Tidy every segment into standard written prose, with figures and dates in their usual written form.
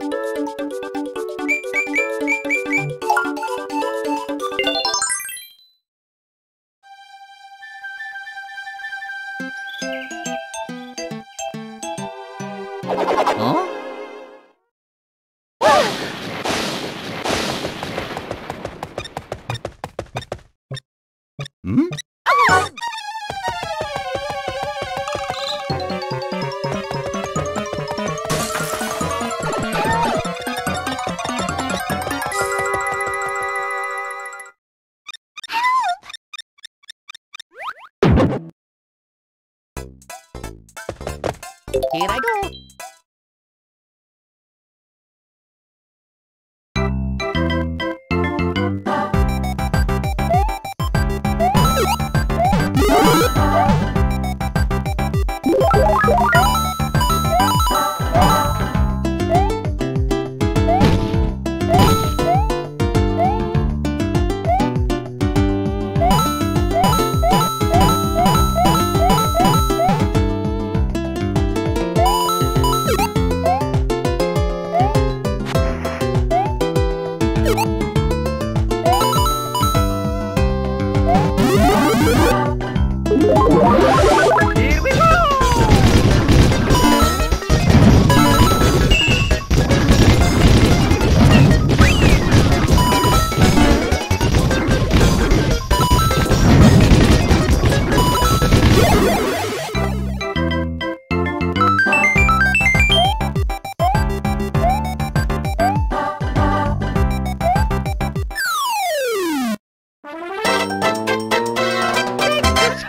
Here I go.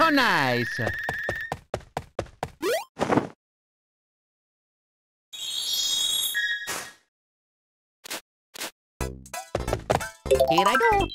Nice. Here I go.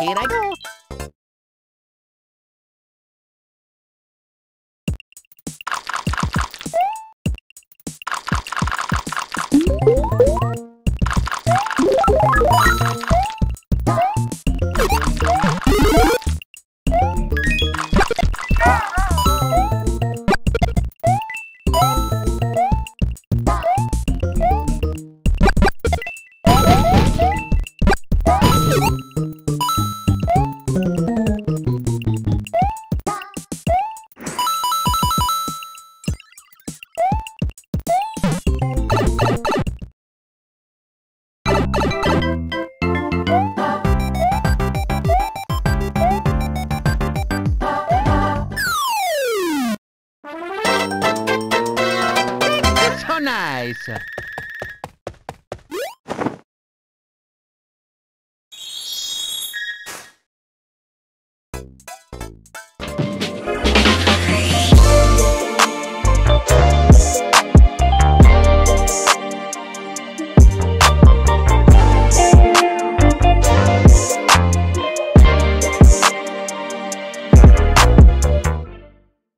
Here I go.